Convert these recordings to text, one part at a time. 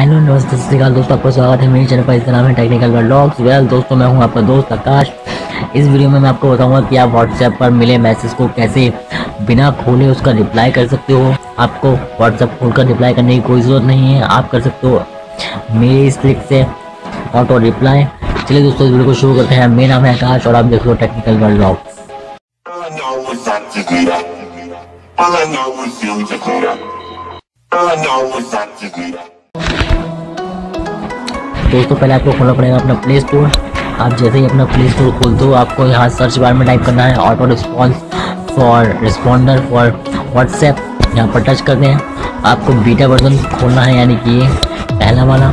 Hello दोस्तों, आपका स्वागत है मेरे चैनल पर। इसका नाम है टेक्निकल वर्ल्ड रॉक्स। वेल दोस्तों, मैं हूं आपका दोस्त आकाश। इस वीडियो में मैं आपको बताऊंगा कि आप व्हाट्सएप पर मिले मैसेज को कैसे बिना खोले उसका रिप्लाई कर सकते हो। आपको व्हाट्सएप खोलकर रिप्लाई करने की कोई ज़रूरत नहीं है, आप कर सकते हो मेरे इस क्लिक से ऑटो रिप्लाई। चलिए दोस्तों, इस वीडियो को शुरू करते हैं। मेरा नाम है आकाश और आप देख लो टेक्निकल वर्ल्ड रॉक्स। दोस्तों, पहले आपको खोलना पड़ेगा अपना प्ले स्टोर। आप जैसे ही अपना प्ले स्टोर खोलते हो, आपको यहाँ सर्च बार में टाइप करना है auto response for responder for WhatsApp. यहाँ पर टच करते हैं। आपको बीटा वर्जन खोलना है, यानी कि ये पहला वाला।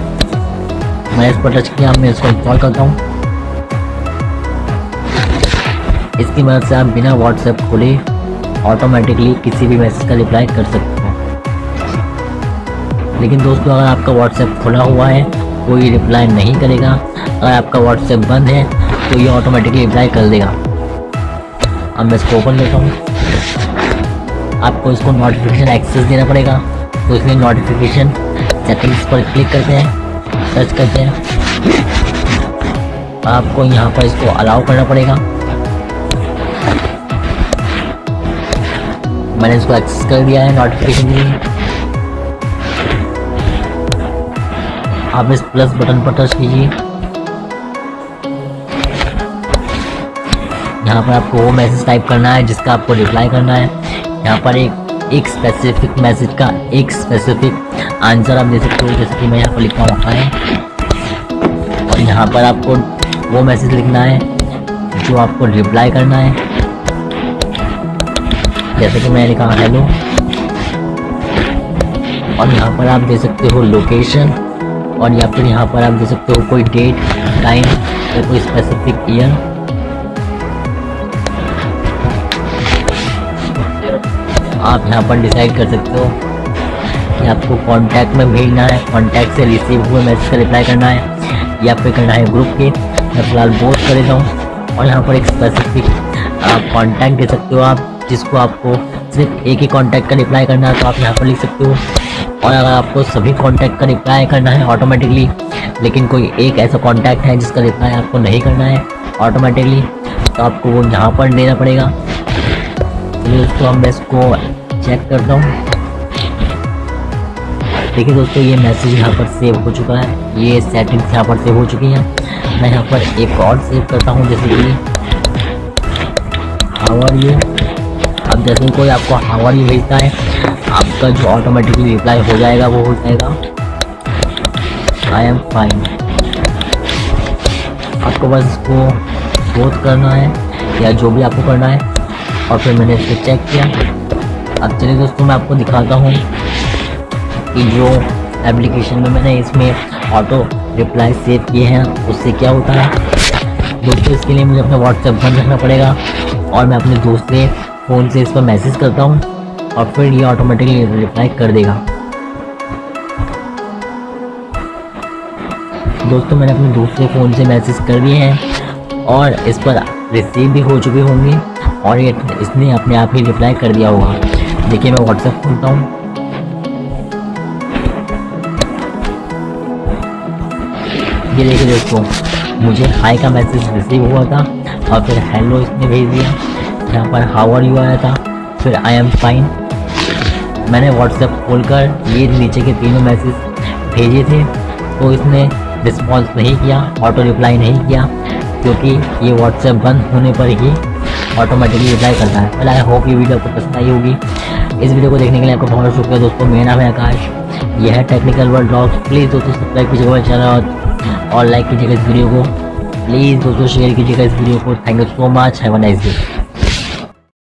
मैं इस पर टच किया, मैं इसको इंस्टॉल करता हूँ। इसकी मदद से आप बिना व्हाट्सएप खोले ऑटोमेटिकली किसी भी मैसेज का रिप्लाई कर सकते हो। लेकिन दोस्तों, अगर आपका व्हाट्सएप खुला हुआ है कोई रिप्लाई नहीं करेगा। अगर आपका व्हाट्सएप बंद है तो ये ऑटोमेटिकली रिप्लाई कर देगा। अब मैं इसको ओपन लेता हूँ। आपको इसको नोटिफिकेशन एक्सेस देना पड़ेगा, तो इसलिए नोटिफिकेशन सेटिंग्स पर क्लिक करते हैं, सर्च करते हैं। आपको यहाँ पर इसको अलाउ करना पड़ेगा। मैंने इसको एक्सेस कर दिया है नोटिफिकेशन के लिए। आप इस प्लस बटन पर टच कीजिए। यहाँ पर आपको वो मैसेज टाइप करना है जिसका आपको रिप्लाई करना है। यहाँ पर एक स्पेसिफिक मैसेज का एक स्पेसिफिक आंसर आप दे सकते हो, जैसे कि मैं यहाँ पर लिखा हुआ है। और यहाँ पर आपको वो मैसेज लिखना है जो आपको रिप्लाई करना है, जैसे कि मैंने लिखा हेलो। और यहाँ पर आप दे सकते हो लोकेशन, और या फिर यहाँ पर आप दे सकते हो कोई डेट, टाइम या कोई स्पेसिफिक ईयर। आप यहाँ पर डिसाइड कर सकते हो कि आपको कॉन्टैक्ट में भेजना है, कॉन्टैक्ट से रिसीव हुए मैसेज का रिप्लाई करना है, या फिर करना है ग्रुप के। मैं फिलहाल बोथ कर देता हूँ। और यहाँ पर एक स्पेसिफिक कॉन्टैक्ट दे सकते हो आप, जिसको आपको सिर्फ एक ही कॉन्टैक्ट का रिप्लाई करना है, तो आप यहाँ पर लिख सकते हो। और अगर आपको सभी कॉन्टैक्ट का रिप्लाई करना है ऑटोमेटिकली, लेकिन कोई एक ऐसा कॉन्टैक्ट है जिसका रिप्लाई आपको नहीं करना है ऑटोमेटिकली, तो आपको वो यहाँ पर देना पड़ेगा। चलिए दोस्तों, हम इसको चेक करता हूँ। देखिए दोस्तों, ये मैसेज यहाँ पर सेव हो चुका है, ये सेटिंग्स यहाँ पर सेव हो चुकी हैं। मैं यहाँ पर एक और सेव करता हूँ, जैसे कि हाउ आर यू। अब जैसे कोई आपको हाउ आर यू भेजता है, आपका जो ऑटोमेटिकली रिप्लाई हो जाएगा वो हो जाएगा आई एम फाइन। आपको बस इसको बोथ करना है या जो भी आपको करना है। और फिर मैंने इसको चेक किया। अब चलिए दोस्तों, मैं आपको दिखाता हूँ कि जो एप्लीकेशन में मैंने इसमें ऑटो रिप्लाई सेव किए हैं उससे क्या होता है। दोस्तों, इसके लिए मुझे अपना व्हाट्सएप बंद रखना पड़ेगा और मैं अपने दोस्त के फ़ोन से इस पर मैसेज करता हूँ और फिर ये ऑटोमेटिकली रिप्लाई कर देगा। दोस्तों, मैंने अपने दूसरे फ़ोन से मैसेज कर दिए हैं और इस पर रिसीव भी हो चुके होंगे और ये इसने अपने आप ही रिप्लाई कर दिया होगा। देखिए, मैं व्हाट्सएप खोलता हूँ। ये देखिए दोस्तों, मुझे हाई का मैसेज रिसीव हुआ था और फिर हेलो इसने भेज दिया। यहाँ पर हाउ आर यू आया था, फिर आई एम फाइन। मैंने व्हाट्सएप खोलकर ये नीचे के तीनों मैसेज भेजे थे, तो इसने रिस्पॉन्स नहीं किया, ऑटो रिप्लाई नहीं किया, क्योंकि ये व्हाट्सएप बंद होने पर ही ऑटोमेटिकली रिप्लाई करता है। पहले आई होप ये वीडियो आपको पसंद आई होगी। इस वीडियो को देखने के लिए आपका बहुत शुक्रिया दोस्तों। मेरा नाम है आकाश, यह है टेक्निकल वर्ल्ड रॉक्स। प्लीज़ दोस्तों, सब्सक्राइब कीजिएगा मेरा चैनल और लाइक कीजिएगा इस वीडियो को। प्लीज़ दोस्तों, शेयर कीजिएगा इस वीडियो को। Thank you so much, have a nice day.